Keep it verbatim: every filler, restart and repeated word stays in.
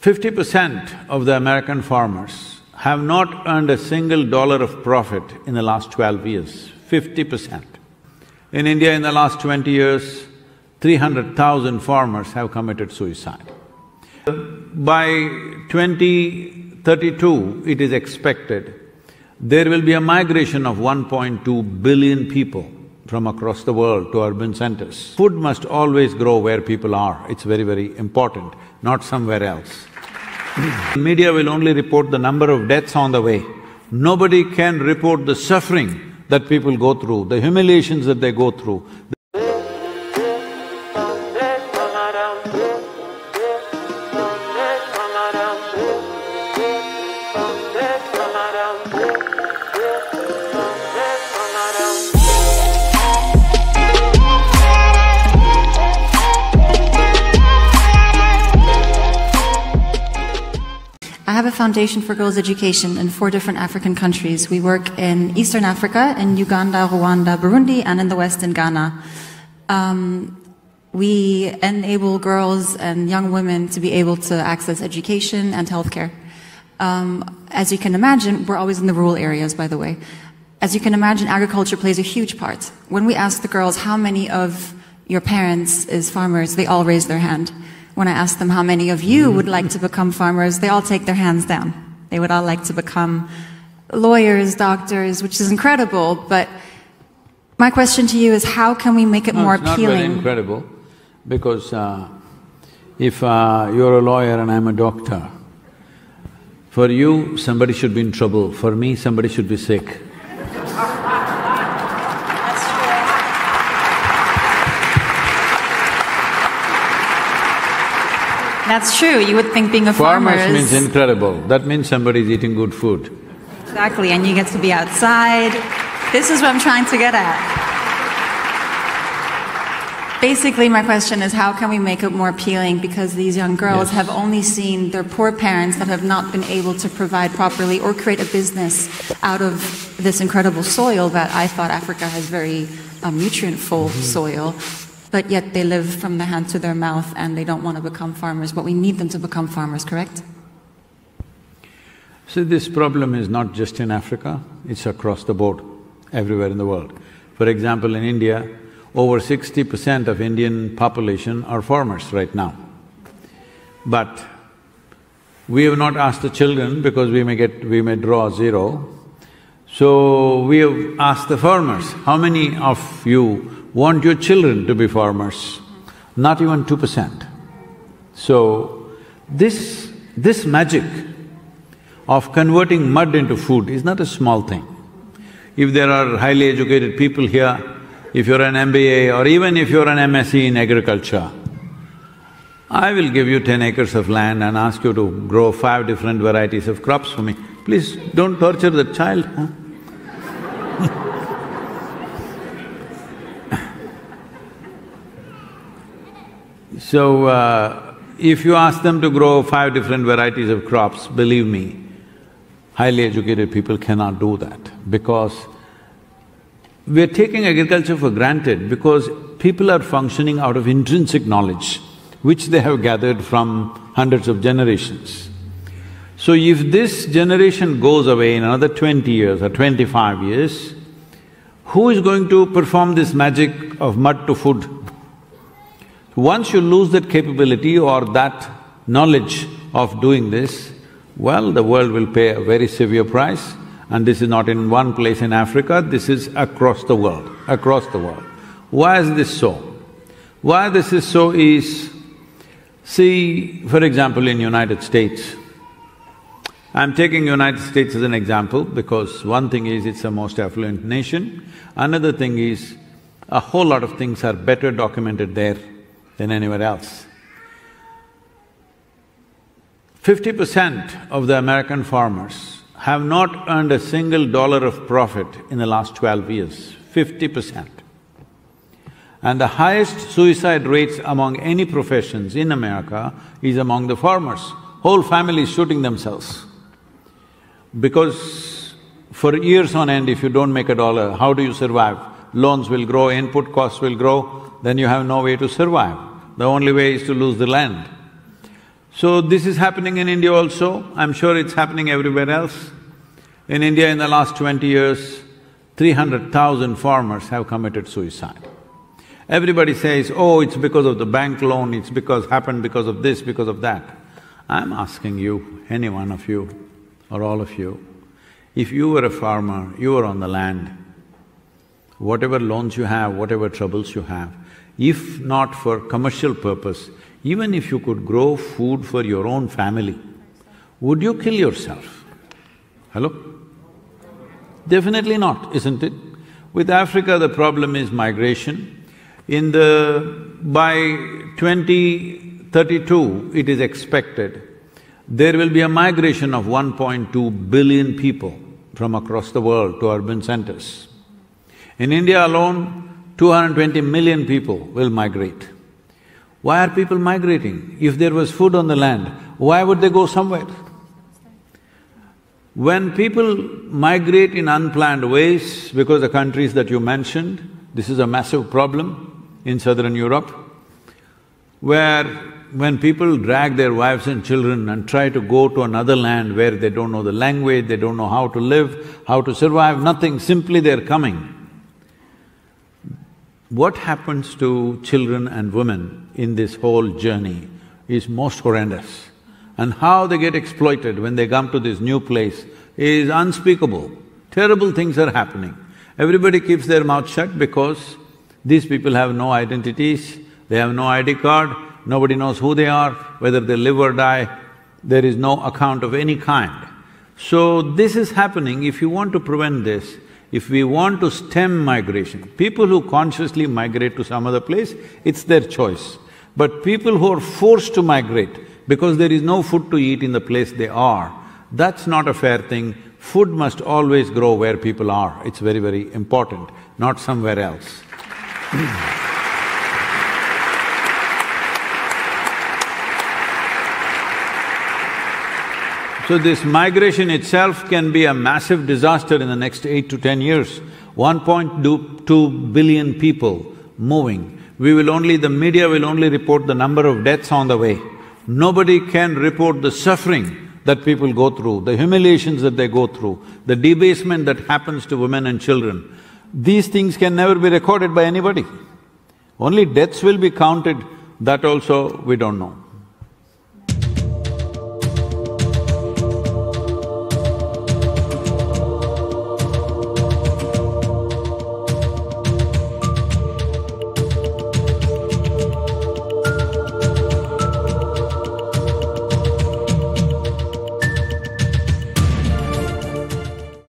Fifty percent of the American farmers have not earned a single dollar of profit in the last twelve years, fifty percent. In India, in the last twenty years, three hundred thousand farmers have committed suicide. By twenty thirty-two, it is expected there will be a migration of one point two billion people from across the world to urban centers. Food must always grow where people are, it's very, very important, not somewhere else. Media will only report the number of deaths on the way. Nobody can report the suffering that people go through, the humiliations that they go through. I have a foundation for girls' education in four different African countries. We work in Eastern Africa, in Uganda, Rwanda, Burundi, and in the West in Ghana. Um, we enable girls and young women to be able to access education and healthcare. Um, as you can imagine, we're always in the rural areas, by the way. As you can imagine, agriculture plays a huge part. When we ask the girls, how many of your parents is farmers, they all raise their hand. When I asked them how many of you would like to become farmers, they all take their hands down. They would all like to become lawyers, doctors, which is incredible, but my question to you is how can we make it no, more it's appealing? It's not very incredible, because uh, if uh, you're a lawyer and I'm a doctor, for you, somebody should be in trouble, for me, somebody should be sick. That's true, you would think being a farmer is… Farmers means incredible, that means somebody's eating good food. Exactly, and you get to be outside. This is what I'm trying to get at. Basically, my question is how can we make it more appealing, because these young girls yes. have only seen their poor parents that have not been able to provide properly or create a business out of this incredible soil that I thought Africa has very um, nutrient-full mm-hmm. soil. But yet they live from the hand to their mouth and they don't want to become farmers, but we need them to become farmers, correct? See, this problem is not just in Africa, it's across the board, everywhere in the world. For example, in India, over sixty percent of Indian population are farmers right now. But we have not asked the children because we may get… we may draw zero. So we have asked the farmers, how many of you want your children to be farmers? Not even two percent. So, this… this magic of converting mud into food is not a small thing. If there are highly educated people here, if you're an M B A or even if you're an M S c in agriculture, I will give you ten acres of land and ask you to grow five different varieties of crops for me. Please don't torture the child, huh? So, uh, if you ask them to grow five different varieties of crops, believe me, highly educated people cannot do that, because we're taking agriculture for granted because people are functioning out of intrinsic knowledge, which they have gathered from hundreds of generations. So if this generation goes away in another twenty years or twenty-five years, who is going to perform this magic of mud to food? Once you lose that capability or that knowledge of doing this, well, the world will pay a very severe price, and this is not in one place in Africa, this is across the world, across the world. Why is this so? Why this is so is… See, for example, in United States, I'm taking United States as an example because one thing is it's the most affluent nation, another thing is a whole lot of things are better documented there than anywhere else. Fifty percent of the American farmers have not earned a single dollar of profit in the last twelve years, fifty percent. And the highest suicide rates among any professions in America is among the farmers, whole families shooting themselves. Because for years on end, if you don't make a dollar, how do you survive? Loans will grow, input costs will grow, then you have no way to survive. The only way is to lose the land. So this is happening in India also, I'm sure it's happening everywhere else. In India in the last twenty years, three hundred thousand farmers have committed suicide. Everybody says, oh, it's because of the bank loan, it's because… happened because of this, because of that. I'm asking you, any one of you or all of you, if you were a farmer, you were on the land, whatever loans you have, whatever troubles you have, if not for commercial purpose, even if you could grow food for your own family, would you kill yourself? Hello? Definitely not, isn't it? With Africa, the problem is migration. In the… by twenty thirty-two, it is expected, there will be a migration of one point two billion people from across the world to urban centers. In India alone, two hundred twenty million people will migrate. Why are people migrating? If there was food on the land, why would they go somewhere? When people migrate in unplanned ways, because the countries that you mentioned, this is a massive problem in southern Europe, where when people drag their wives and children and try to go to another land where they don't know the language, they don't know how to live, how to survive, nothing, simply they're coming. What happens to children and women in this whole journey is most horrendous, and how they get exploited when they come to this new place is unspeakable. Terrible things are happening. Everybody keeps their mouth shut because these people have no identities, they have no I D card, nobody knows who they are, whether they live or die, there is no account of any kind. So this is happening. If you want to prevent this, if we want to stem migration, people who consciously migrate to some other place, it's their choice. But people who are forced to migrate because there is no food to eat in the place they are, that's not a fair thing. Food must always grow where people are. It's very, very important, not somewhere else. So this migration itself can be a massive disaster in the next eight to ten years. one point two billion people moving. We will only… the media will only report the number of deaths on the way. Nobody can report the suffering that people go through, the humiliations that they go through, the debasement that happens to women and children. These things can never be recorded by anybody. Only deaths will be counted, that also we don't know.